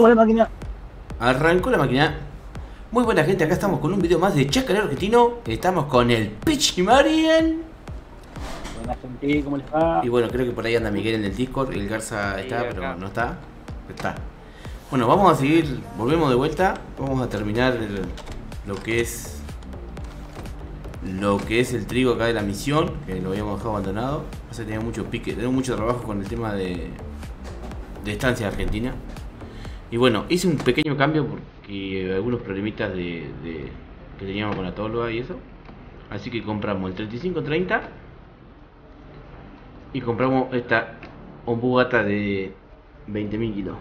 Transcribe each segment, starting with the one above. Arrancamos la máquina. Arrancó la máquina. Muy buena gente, acá estamos con un video más de Chacarero Argentino. Estamos con el Pichy Marian. Buena gente, ¿cómo les va? Y bueno, creo que por ahí anda Miguel en el Discord. El Garza sí, está, acá. Pero no está. Está. Bueno, vamos a seguir, volvemos de vuelta. Vamos a terminar lo que es el trigo acá de la misión, que lo habíamos dejado abandonado. O sea, tenemos mucho pique, tenemos mucho trabajo con el tema de estancia argentina. Y bueno, hice un pequeño cambio porque algunos problemitas que teníamos con la tolva y eso. Así que compramos el 35-30 y compramos esta Ombugata de 20.000 kilos.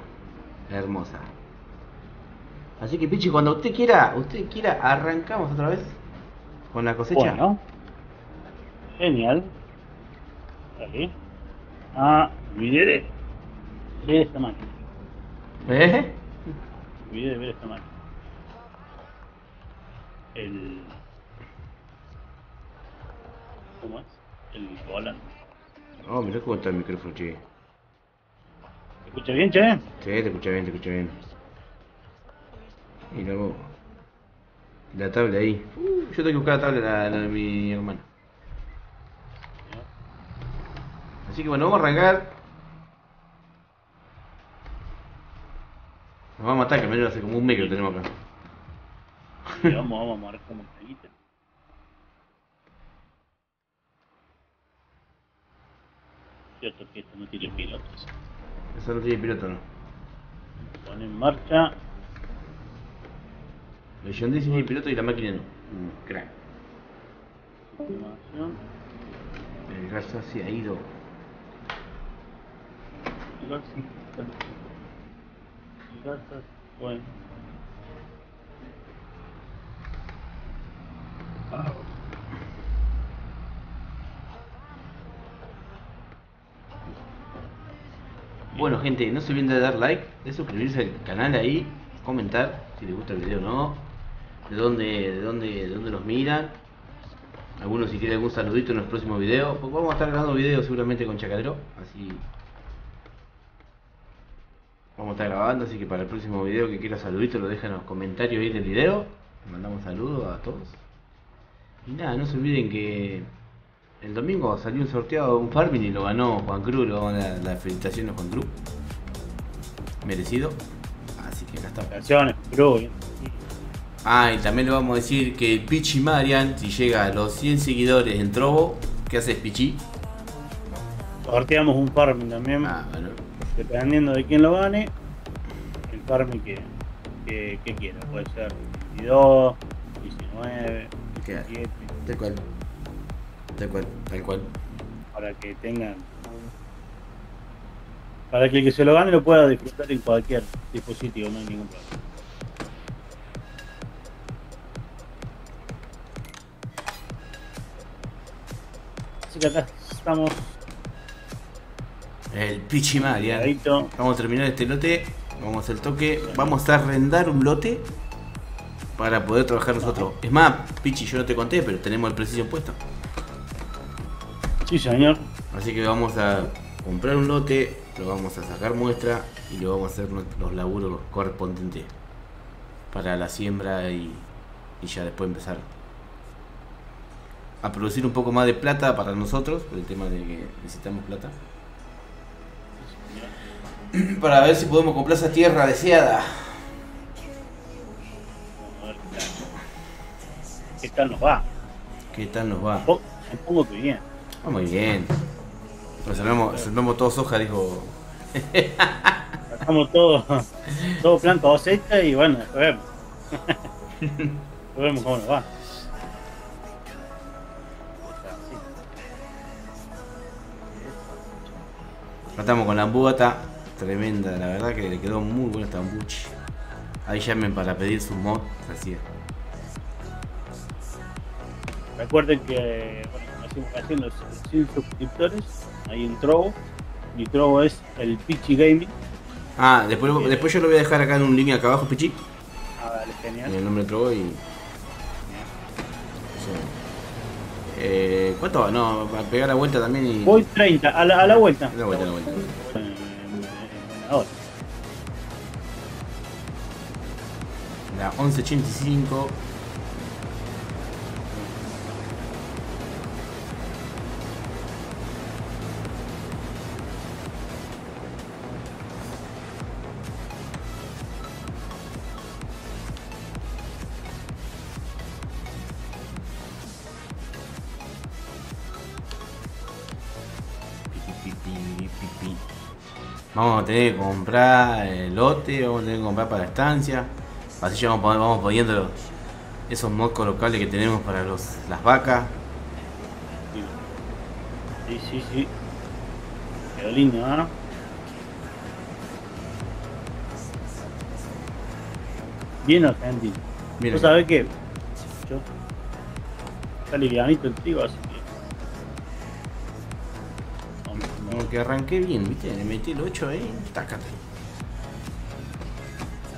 Hermosa. Así que Pichi, cuando usted quiera, arrancamos otra vez con la cosecha. Bueno, genial. Dale. Ah, mire. Mire esta máquina. ¿Eh? Mire esta máquina. El... ¿Cómo es? El volante. Oh, mira cómo está el micrófono, che. ¿Te escucha bien, che? Sí, te escucha bien. Y luego... La tabla ahí. Yo tengo que buscar la tabla, la de mi hermano. Así que bueno, vamos a arrancar. Nos va a matar, que me hace como un mes que lo tenemos acá. Sí, vamos a morir como taguita. Cierto que esto no tiene pilotos. Eso no tiene piloto, no. Pone en marcha. El John Deere es el piloto y la máquina no. Crack. El Garza se ha ido. El Garza, bueno. Ah. Bueno gente, no se olviden de dar like, de suscribirse al canal ahí, comentar si les gusta el video o no. De dónde los miran. Algunos si quieren algún saludito en los próximos videos, pues vamos a estar grabando videos seguramente con Chacarero, así vamos a estar grabando, así que para el próximo video que quiera saludito lo dejan en los comentarios ahí del video. Les mandamos saludos a todos. Y nada, no se olviden que el domingo salió un sorteado de un Farming y lo ganó Juan Cruz, la felicitación a Juan Cruz. Merecido. Así que acá estamos. Felicitaciones, Cruz. Ah, y también le vamos a decir que Pichy Marian, si llega a los 100 seguidores en Trovo, ¿qué haces, Pichi? Sorteamos un Farming también. Ah, bueno. Dependiendo de quién lo gane, el Farming que quiera. Puede ser 22, 19, 17. Tal cual. Para que el que se lo gane lo pueda disfrutar en cualquier dispositivo, no hay ningún problema. Así que acá estamos. El Pichy Marian. Vamos a terminar este lote. Vamos a hacer el toque. Vamos a arrendar un lote para poder trabajar nosotros. Es más, Pichi, yo no te conté, pero tenemos el precio puesto. Sí, señor. Así que vamos a comprar un lote, lo vamos a sacar muestra y lo vamos a hacer los laburos correspondientes para la siembra y ya después empezar a producir un poco más de plata para nosotros, por el tema de que necesitamos plata para ver si podemos comprar esa tierra deseada. ¿Qué tal nos va? Supongo que bien. Muy bien. Sembramos todo soja, dijo. Sacamos todo planta o aceite y bueno, vemos cómo nos va. Tratamos con la Ombugata, tremenda, la verdad que le quedó muy buena esta Ambuchi. Ahí llamen para pedir su mod, así es. Recuerden que, bueno, como decimos, haciendo los 100 suscriptores, ahí en Trovo. Mi Trovo es el Pichi Gaming. Ah, después yo lo voy a dejar acá en un link acá abajo, Pichi. Ah, dale, genial. En el nombre de Trovo y... ¿Cuánto va? No, para pegar la vuelta también y... Voy 30, a la vuelta. A la vuelta. la 11-85. Vamos a tener que comprar el lote, vamos a tener que comprar para la estancia. Así ya vamos poniendo esos mocos locales que tenemos para las vacas. Sí, sí, sí. Qué lindo, ¿no? Bien argentino. ¿Vos sabés qué? Yo... Está livianito el trigo, así que... Como que arranqué bien, viste, le metí el 8 ahí, tácate.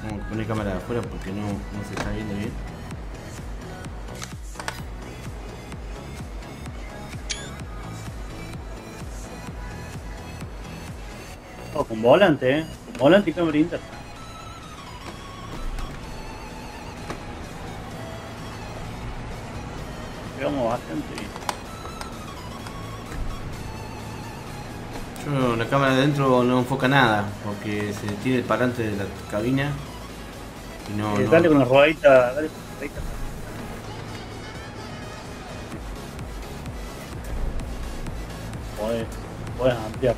Vamos a poner cámara de afuera porque no se está viendo bien. Oh, con volante, con volante y cámara interna. Pegamos bastante bien. Yo, la cámara de adentro no enfoca nada porque se tiene el parante de la cabina y no... dale con la rodadita, dale con la rodadita. Podés ampliar.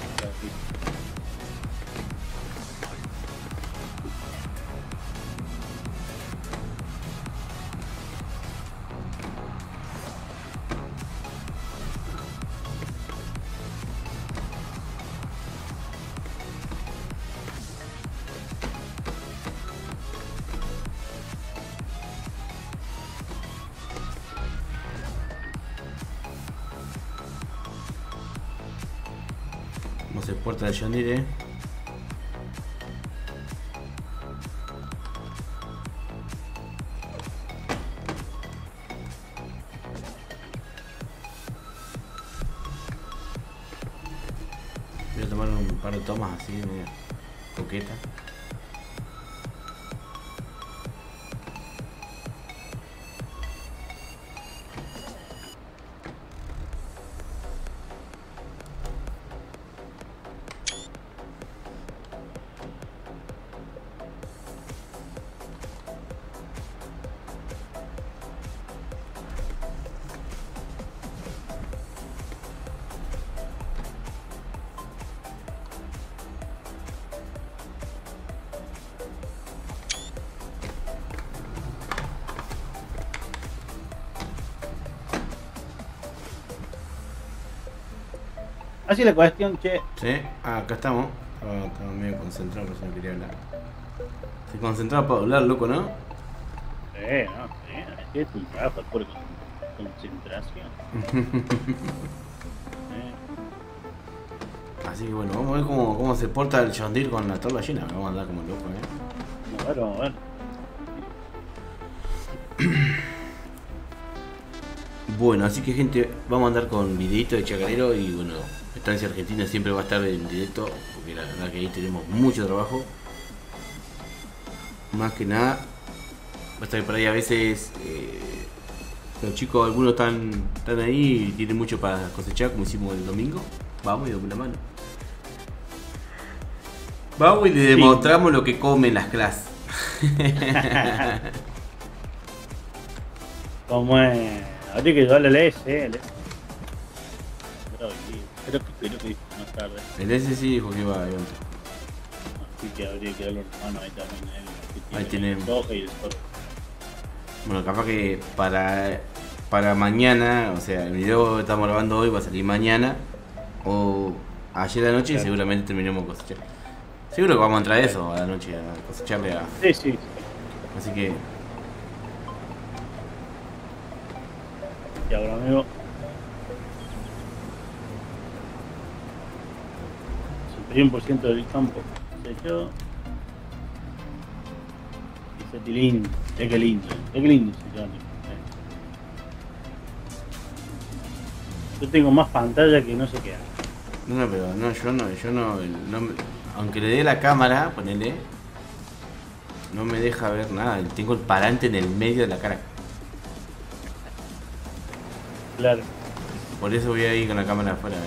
Puerta de John Deere, ¿eh? Voy a tomar un par de tomas así, media coqueta. Así la cuestión, che. Sí, acá estamos. Estaba medio concentrado, por eso no quería hablar. Se concentraba para hablar, loco, ¿no? Sí, es un trabajo, por concentración. Así que bueno, vamos a ver cómo se porta el John Deere con la tabla llena. Vamos a andar como loco, ¿eh? Claro, vamos a ver. Bueno, así que gente, vamos a andar con videito de Chacarero y bueno, Estancia Argentina siempre va a estar en directo porque la verdad que ahí tenemos mucho trabajo. Más que nada, hasta que por ahí a veces los chicos, algunos están ahí y tienen mucho para cosechar, como hicimos el domingo. Vamos y damos una mano. Vamos y le demostramos lo que comen las clases. ¿Cómo es? Así que yo le el S. Creo que dijo más tarde. El S sí dijo que iba a ir. Así que habría que darle un hermano ahí también. Ahí tenemos. Bueno, capaz que para mañana, o sea, el video que estamos grabando hoy va a salir mañana o ayer de la noche, claro. Y seguramente terminemos cosechar. Seguro que vamos a entrar eso a la noche, a cosecharle a... Sí. Así que... Ahora, amigo, el 100% del campo se echó. Ese tilín, es que lindo se llama. Yo tengo más pantalla que no sé qué. No, pero no, yo no, aunque le dé la cámara, ponele, No me deja ver nada. Tengo el parante en el medio de la cara. Claro. Por eso voy a ir con la cámara afuera.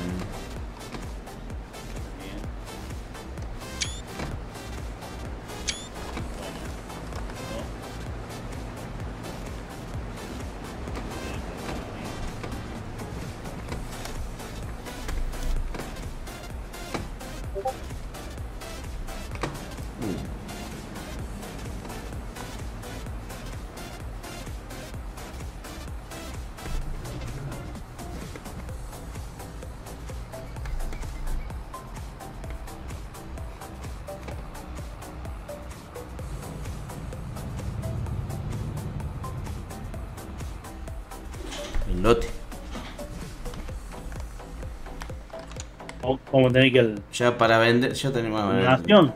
Vamos a tener que el... Ya para vender, ya tenemos a vender.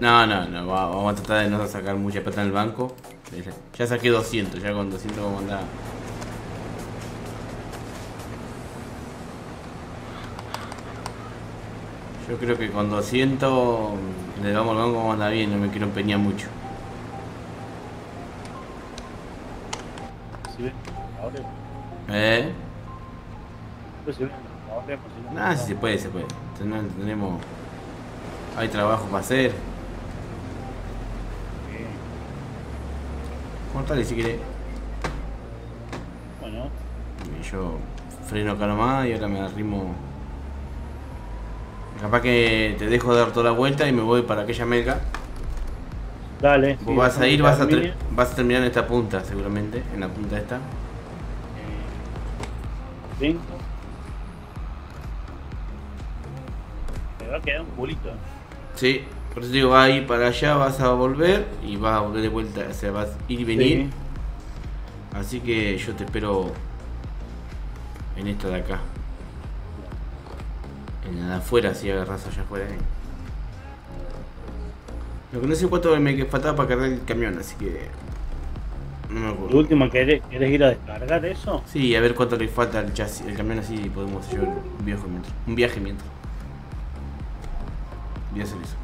No, vamos a tratar de no sacar mucha plata en el banco. Ya saqué 200, ya con 200 vamos a andar. Yo creo que con 200 le damos al banco, vamos a andar bien, no me quiero empeñar mucho. ¿Sí ven? Ahora. Pues sí ven. Ah, sí, se puede. Tenemos... Hay trabajo para hacer. Cortale si querés. Bueno. Y yo freno acá nomás y ahora me arrimo. Capaz que te dejo dar toda la vuelta y me voy para aquella melga. Dale. Vos sí, vas a ir, vas a terminar en esta punta seguramente. En la punta esta. Sí. Va a quedar un culito. Sí, por eso digo, vas a ir para allá, vas a volver y vas a volver de vuelta, o sea, vas a ir y venir. Sí. Así que yo te espero en esta de acá. En la de afuera, si agarras allá afuera. Lo que no sé cuánto me faltaba para cargar el camión, así que... No me acuerdo. ¿Lo último querés ir a descargar eso? Sí, a ver cuánto le falta al chasis, el camión, así podemos llevar un viaje mientras. Voy a hacer eso.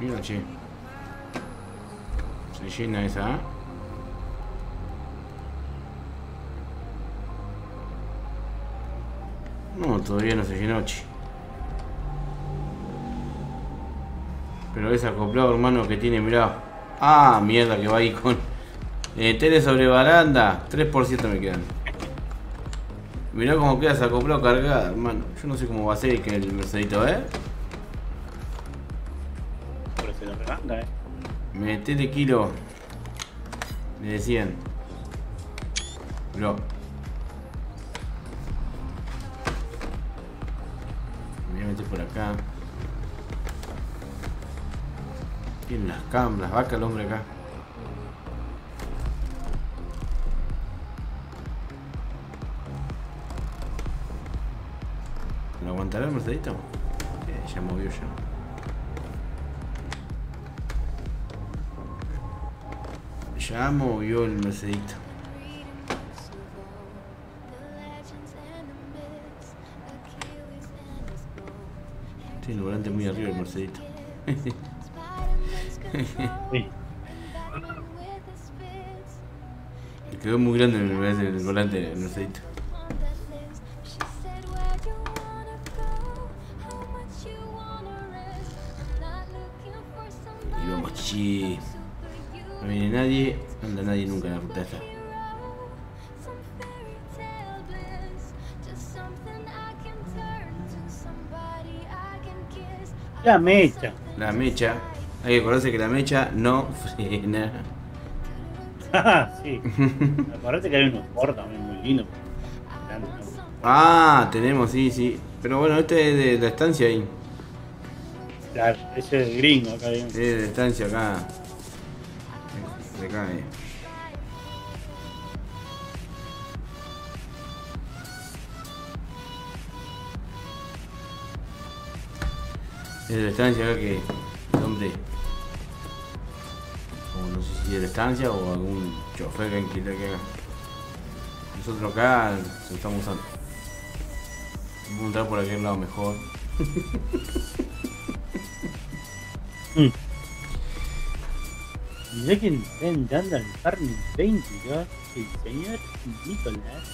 Mira, che. Se llena esa. No, todavía no se llenó, che. Pero es acoplado, hermano, que tiene, mirá. Ah, mierda, que va ahí con... tele sobre baranda. 3% me quedan. Mirá cómo queda esa acoplado cargada, hermano. Yo no sé cómo va a ser que el Mercedito, ¿eh? Metele kilo, le decían. Bro, me voy a meter por acá. Tiene las cámaras, vaca el hombre acá. ¿Lo aguantará el Mercedito? Ya movió ya. Ya movió el Mercedito. Tiene el volante muy arriba el Mercedito. Sí. Me quedó muy grande el volante del Mercedito. Y vamos, chi. No viene nadie, no anda nadie nunca en la ruta esta. La mecha. La mecha. Hay que acordarse que la mecha no frena. Ah, sí. Acuérdate que hay unos Ford también muy lindos. Ah, tenemos, sí. Pero bueno, este es de la estancia ahí. Claro, ese es gringo acá. Es de estancia acá. De acá. Es de la estancia acá que... ¿Dónde? O no sé si de la estancia o algún chofer que alquila que haga. Nosotros acá se estamos usando. Vamos a entrar por aquel lado mejor. Mirá que está entrando al Farming22, el señor Nicolás.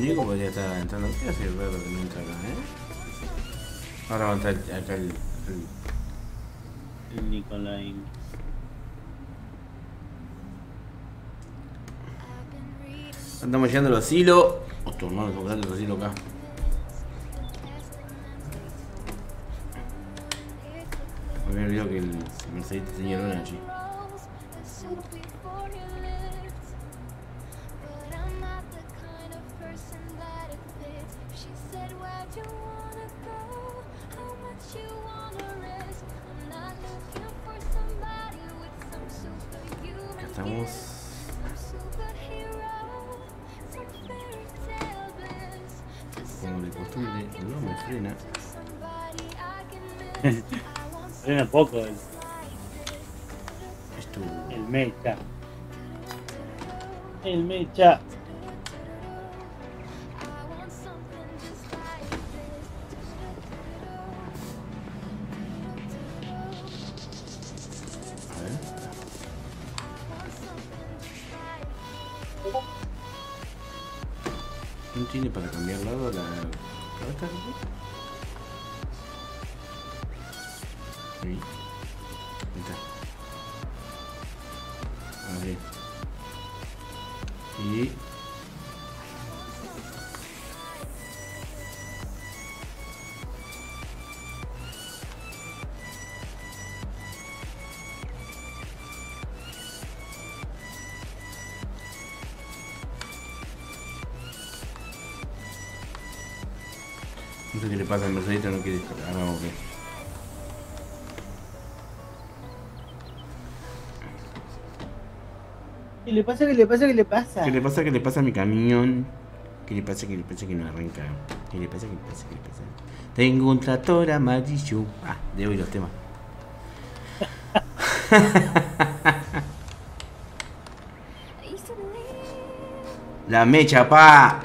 Nico podría estar entrando. ¿Qué hace el perro que no entra acá, eh? Ahora va a entrar acá el Nicolás. Andamos llegando al asilo. Hostia, hermano, estamos llegando al asilo acá. Me había olvidado que el Mercedes tenía una allí. Acá estamos. Como de costumbre, no me frena. Frena poco el mecha. El mecha. ¿No tiene para cambiar lado la carta? Sí. Ahí está. A ver. Y... no sé qué le pasa al Mercedes, no quiere descargar, no, ok. ¿Qué le pasa? ¿Qué le pasa? ¿Qué le pasa? ¿Qué le pasa? ¿Qué le pasa a mi camión? ¿Qué le pasa? ¿Qué le pasa? Que no arranca. ¿Qué le pasa? ¿Qué le pasa? ¿Qué le pasa? Tengo un tractor amarillo. Ah, de hoy los temas. La mecha, pa.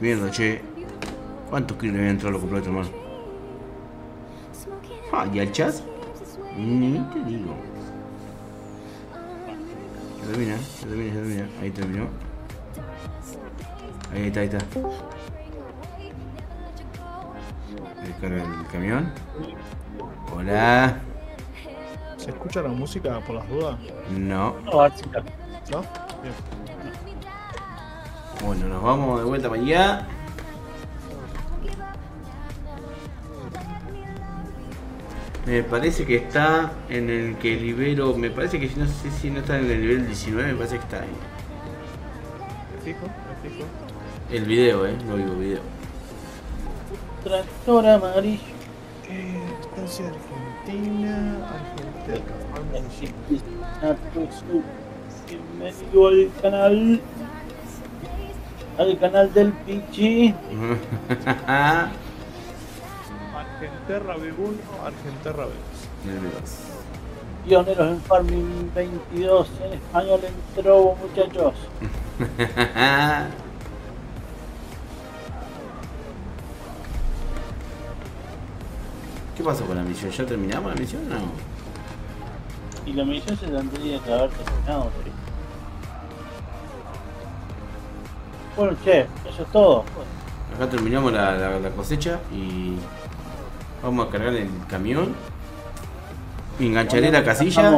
Mierda, che. ¿Cuántos kilos le había entrado lo completo, hermano? Ah, ¿y al chas? Ni te digo. Se termina, se termina, se termina. Ahí terminó. Ahí está, ahí está. Descarga el camión. Hola. ¿Se escucha la música por las dudas? No. No, bien. Bueno, nos vamos de vuelta para allá. Me parece que está en el que libero. Me parece que no sé si no está en el nivel 19, me parece que está ahí. ¿Te fijo? ¿Te fijo? El video, no digo video. Tractor amarillo. Estancia argentina. Argenterra. Bienvenido al canal. Al canal del Pichy. Argenterra B1, Argenterra B2. Pioneros en Farming22, en español en Trovo, muchachos. ¿Qué pasó con la misión? ¿Ya terminamos la misión o no? Y la misión se tendría que haber terminado, pero... Bueno, che, eso es todo. Acá terminamos la cosecha y vamos a cargar el camión. Engancharé la casilla.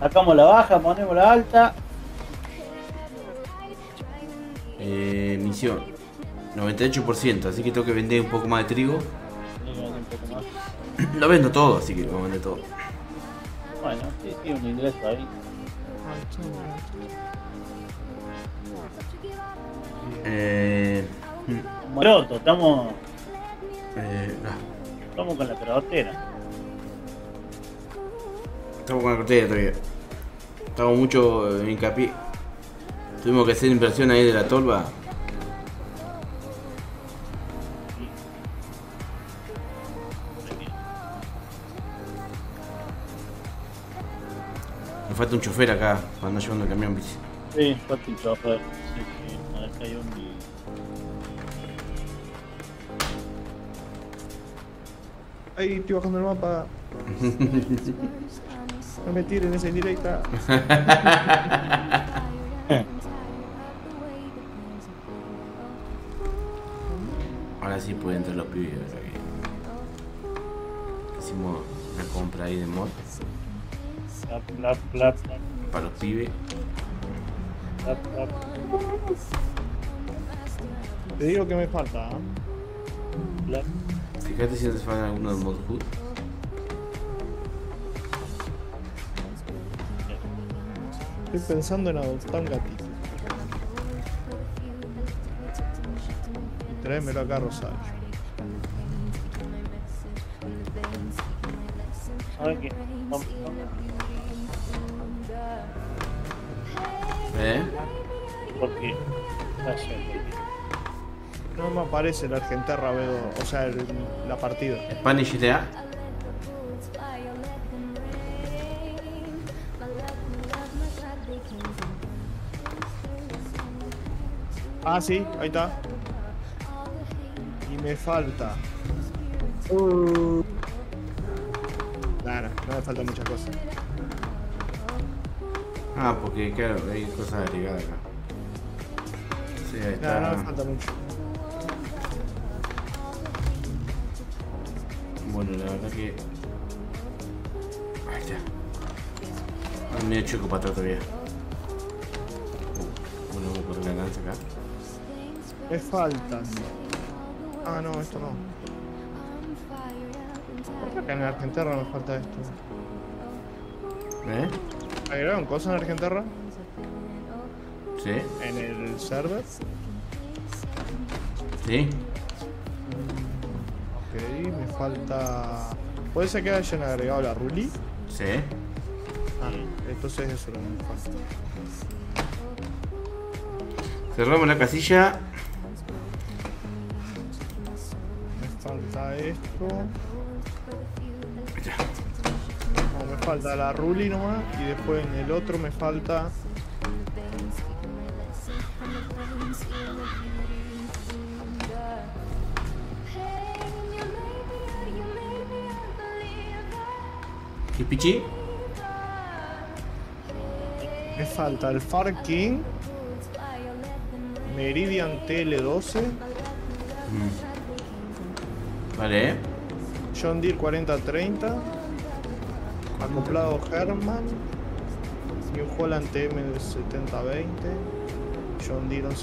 Sacamos la baja, ponemos la alta. Misión 98%, así que tengo que vender un poco más de trigo. Lo vendo todo, así que lo vendo todo. Bueno, sí, un ingreso ahí. Moroto, estamos estamos con la crotera. Estamos con la crotera todavía. Estamos mucho en hincapié. Tuvimos que hacer inversión ahí de la tolva. Me falta un chofer acá, para andar llevando el camión, bici. Sí, falta un chofer. Sí, acá hay un... Ahí estoy bajando el mapa. No me tiren esa indirecta. Ahora sí pueden entrar los pibes. Hicimos una compra ahí de mod. Para los pibes. Te digo que me falta. Fíjate si hace falta alguno de mod hood. Estoy pensando en adoptar un gatito. Tráemelo acá a Rosario. Okay. Vamos. ¿Eh? ¿Por qué? No me aparece el Argenterra B2, o sea, la partida. ¿Spanish GTA? Ah, sí, ahí está. Y me falta. Claro, no me faltan muchas cosas. Ah, porque claro, hay cosas agregadas acá. Sí, ahí está. No, no me falta mucho. Bueno, la verdad que... Ahí está. Hay medio chico para atrás todavía. Bueno, voy a poner la lanza acá. Me faltan. Ah, no, esto no. ¿Por qué acá en Argenterra nos falta esto? ¿Eh? ¿Agregaron cosas en Argenterra? Sí. ¿En el server? Sí. Ok, me falta... ¿Puede ser que hayan agregado la Ruli? Sí. Ah, entonces eso lo me falta. Cerramos la casilla. Me falta esto. Me falta la Ruli nomás y después en el otro me falta... ¿Y Pichi? Me falta el Far King Meridian TL-12. Vale. John Deere 40-30. Acoplado Herman New Holland TM-70-20, John Deere 11-85.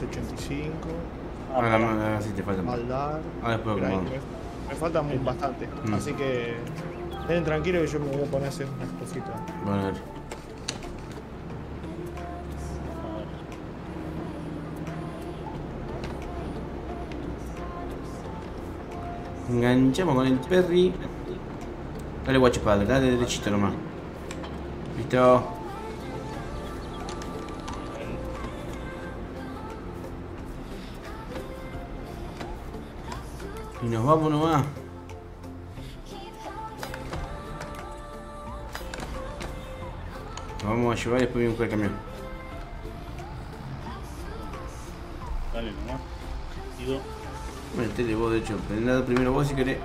Ah, no, sí te faltan. Maldar. Ah, después me faltan bastante. Así que den tranquilo que yo me voy a poner a hacer unas cositas. Bueno, dale. Enganchamos con el Perry. Dale guacho padre, dale derechito nomás. Listo. Y nos vamos nomás. Nos vamos a llevar y después voy a buscar el camión. Dale nomás. Sigo. Bueno, tele vos de hecho, prendado primero vos si querés.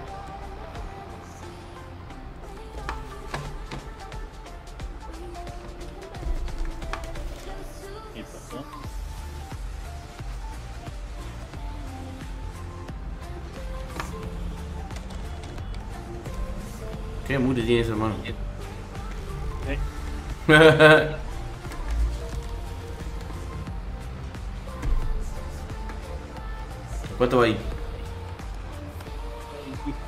Qué muro tiene eso, hermano. ¿Eh? ¿Cuánto va ahí?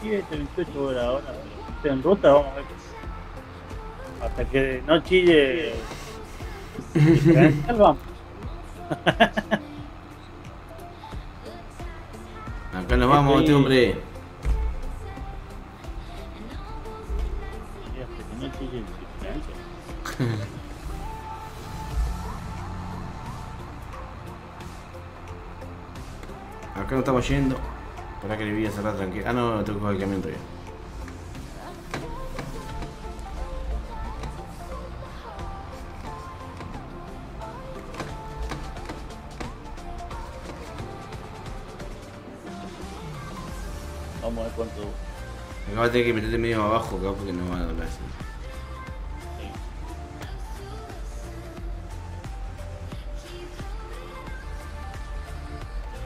27, 28 horas ahora. Pero en ruta vamos a ver. Hasta que no chille. Vamos. Acá nos vamos, este hombre. Acá no estamos yendo. Para que le voy a cerrar tranquilo. Ah, no, tengo que coger el camión todavía. Vamos a ver cuánto. Acá va a tener que meterte medio abajo, acá, porque no va a doblar así.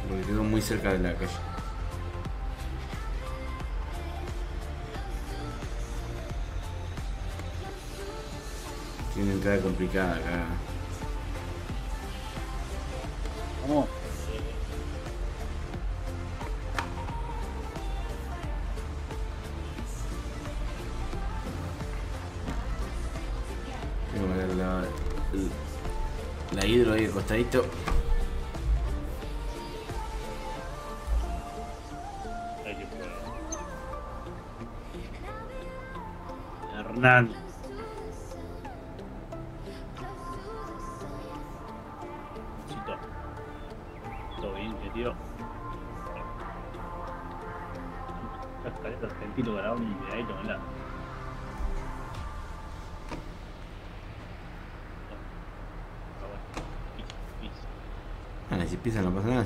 Porque quedó muy cerca de la calle. Tiene una entrada complicada acá. Vamos. Tengo que meter la hidro ahí al costadito. Hernán. No pasa nada.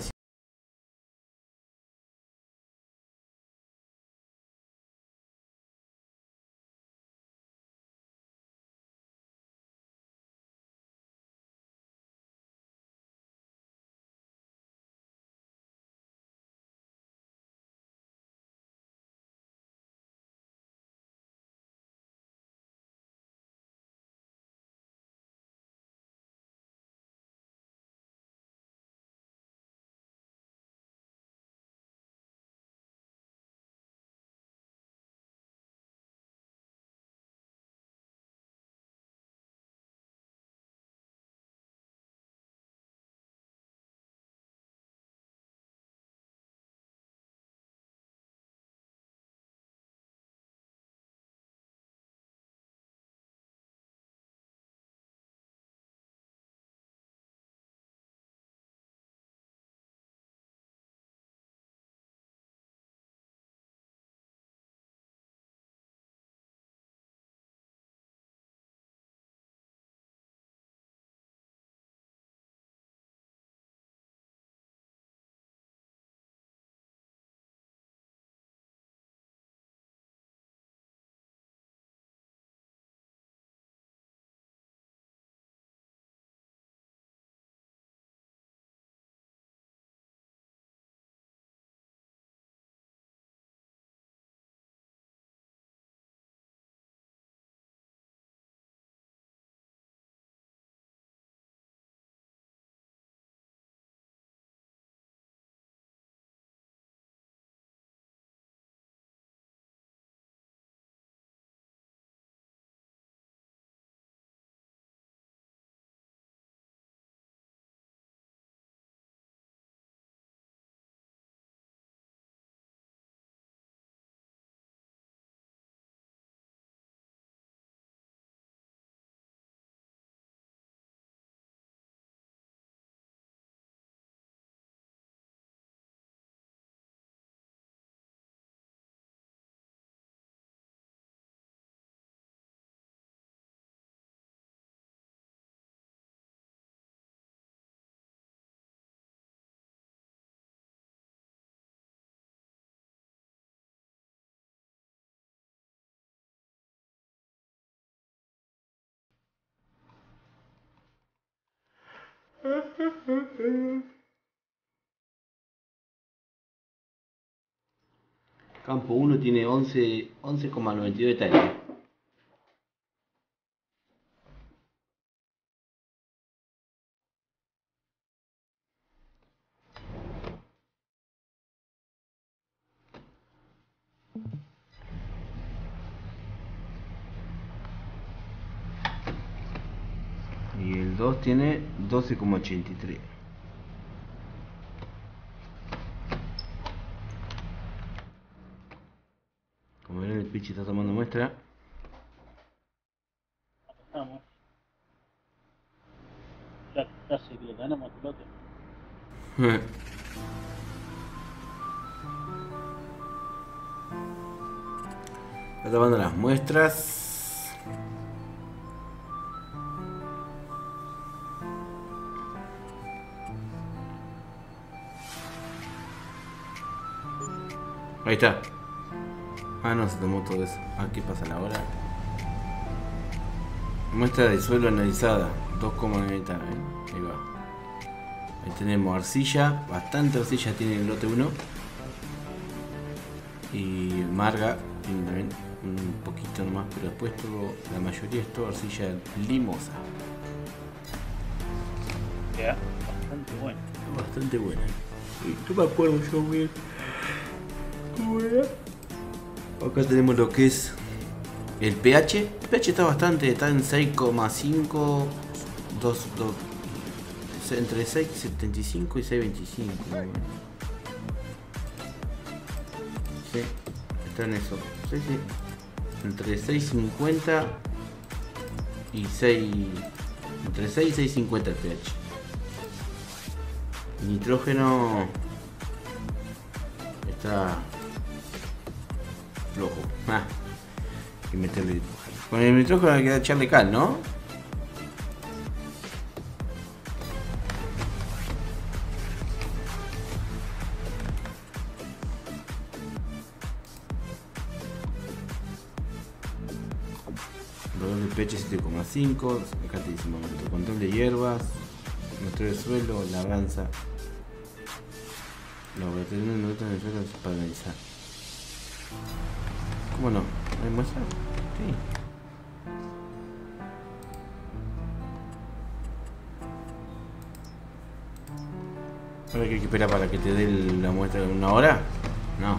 Campo 1 tiene 11,92 hectáreas. Y el 2 tiene 12,83. Como ven, el Pichi está tomando muestra. lote. Está tomando las muestras. Ahí está. Ah, no, se tomó todo eso. Aquí pasa la hora. Muestra de suelo analizada. 2,90. Ahí va. Ahí tenemos arcilla. Bastante arcilla tiene el lote 1. Y marga tiene también un poquito nomás. Pero después todo, la mayoría es todo arcilla limosa. Queda bastante buena. Bastante buena. No me acuerdo yo bien. ¿Cómo era? Acá tenemos lo que es el pH. El pH está bastante, está en 6,5, entre 6,75 y 6,25. Sí, está en eso. Sí, sí. Entre 6,50 y 6, entre 6 y 6,50 el pH. El nitrógeno está flojo. Ah, y meterle. Con el nitrógeno hay que echarle cal, ¿no? Valor del pH 7,5. Acá te dice momento. Control de hierbas. Nuestro de suelo. Labranza. No, voy a tener una nota de suelo para analizar. ¿Cómo no? ¿Hay muestra? Sí. ¿Ahora hay que esperar para que te dé la muestra en una hora? No.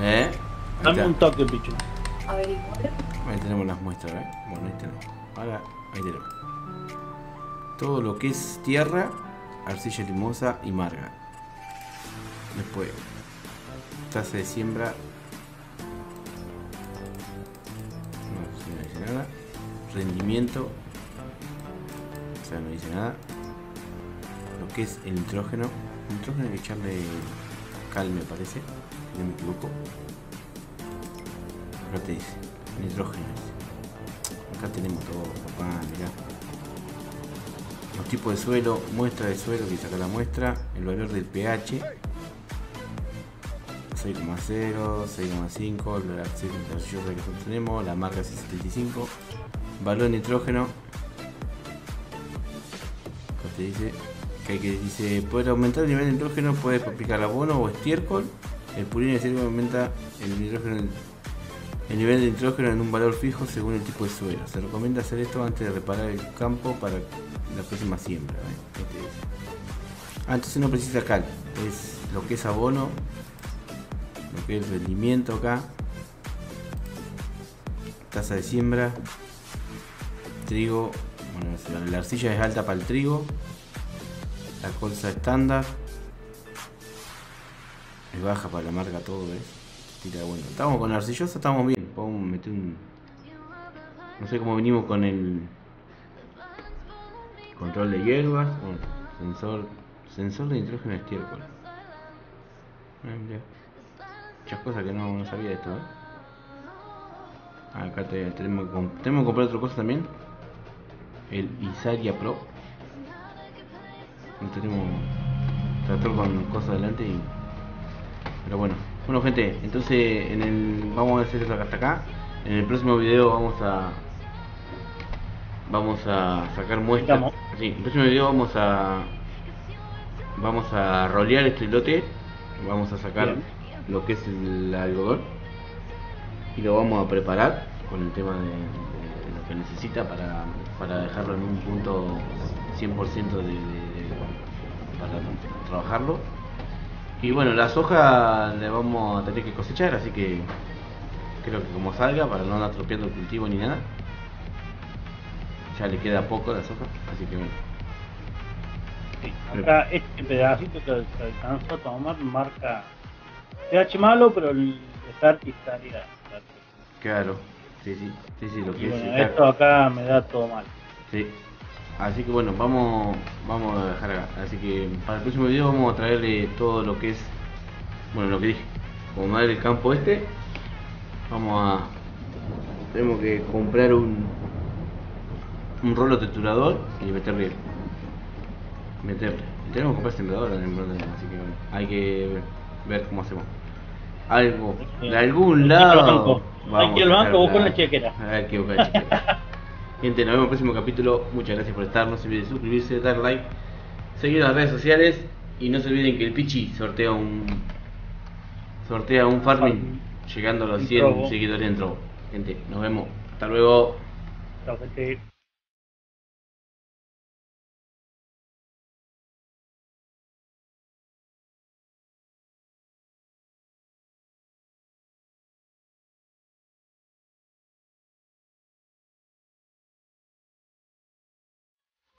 ¿Eh? Dame un toque, bicho. A ver, ahí tenemos las muestras, ¿eh? Bueno, ahí tenemos. Ahora, ahí tenemos. Todo lo que es tierra, arcilla limosa y marga. Después, tasa de siembra. No dice nada. Rendimiento. O sea, no dice nada. Lo que es el nitrógeno. El nitrógeno hay que echarle cal, me parece. No me equivoco. Acá te dice. Nitrógeno. Acá tenemos todo, papá, mirá. Los tipos de suelo, muestra de suelo, que saca la muestra. El valor del pH. 6,0, 6,5, la que tenemos, la marca 6,75, valor de nitrógeno. Acá te dice que hay que dice poder aumentar el nivel de nitrógeno, puedes aplicar abono o estiércol. El purino de estiércol aumenta el nitrógeno, el nivel de nitrógeno en un valor fijo según el tipo de suelo. Se recomienda hacer esto antes de reparar el campo para la próxima siembra. ¿Eh? Te dice. Ah, entonces no precisa cal, es lo que es abono. Lo que es el rendimiento acá, tasa de siembra, trigo, bueno, la arcilla es alta para el trigo, la colza estándar, es baja para la marca todo, ¿ves? Tira, bueno, estamos con la arcillosa, estamos bien, podemos meter un... No sé cómo venimos con el control de hierbas, bueno, sensor de nitrógeno estiércol. Mira. Muchas cosas que no sabía de esto, ¿eh? Acá tenemos que comprar otra cosa también. El Isaria Pro. No tenemos tractor con cosas adelante y... Pero bueno. Bueno, gente, entonces vamos a hacer esto hasta acá. En el próximo video vamos a sacar muestras. Sí, en el próximo video vamos a rolear este lote. Vamos a sacar... Bien. Lo que es el algodón y lo vamos a preparar con el tema de lo que necesita para dejarlo en un punto 100% para trabajarlo. Y bueno, la soja le vamos a tener que cosechar, así que creo que como salga, para no andar tropeando el cultivo ni nada, ya le queda poco a la soja, así que bueno. Sí, acá este pedacito que alcanzó a tomar marca pH malo, pero el start está ligado. Claro, sí, lo que bueno, es. Esto acá me da todo mal. Sí. Así que bueno, vamos a dejar acá. Así que para el próximo video vamos a traerle todo lo que es, bueno, lo que dije, como el campo este. Tenemos que comprar un rolo triturador y meterle. Tenemos que comprar sembradora en el rolo, así que bueno, hay que ver cómo hacemos. Algo, de algún lado. Aquí el banco, vos con la chequera. Aquí buscar la chequera. Gente, nos vemos en el próximo capítulo. Muchas gracias por estar. No se olviden de suscribirse, dar like, seguir las redes sociales y no se olviden que el Pichy sortea un farming llegando a los 100 seguidores en Trovo. Gente, nos vemos. Hasta luego. Chao, gente.